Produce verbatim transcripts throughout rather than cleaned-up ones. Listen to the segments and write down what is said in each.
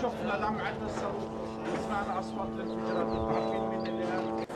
شفنا لمعة الصوت وسمعنا أصوات الانفجارات، عارفين مين اللي هان.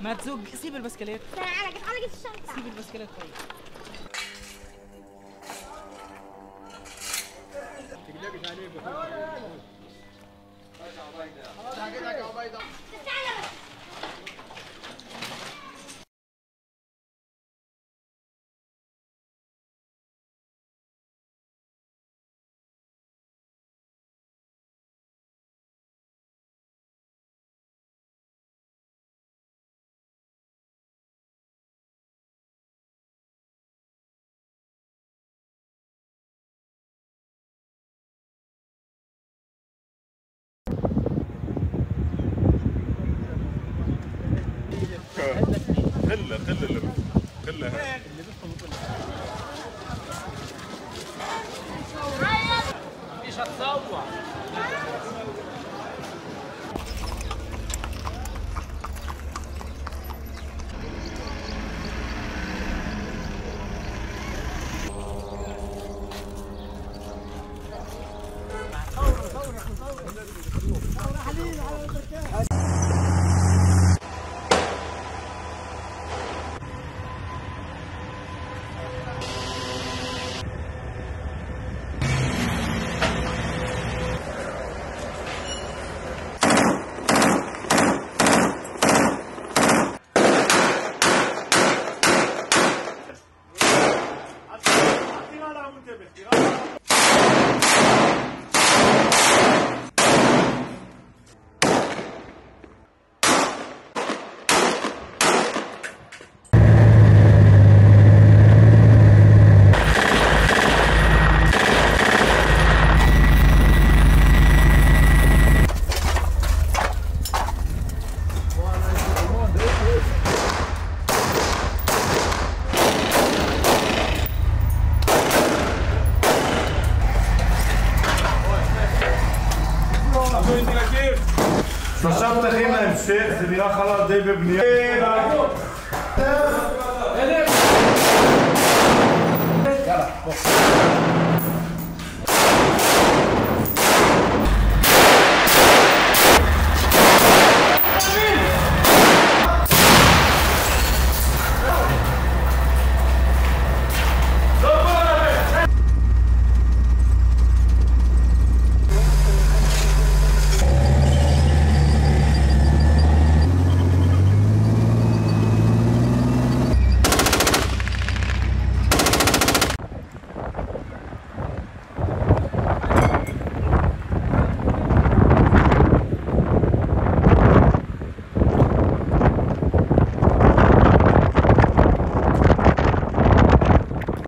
ما تزوج، سيب البسكليت. انا علقت علقت الشنطه. سيب البسكليت طيب. تقلقش عليه بقول. تعالى لك يا عبيده. خله خله خله مش هتصور. שלושה פתחים להמשך, זה נראה חלל די בבנייה.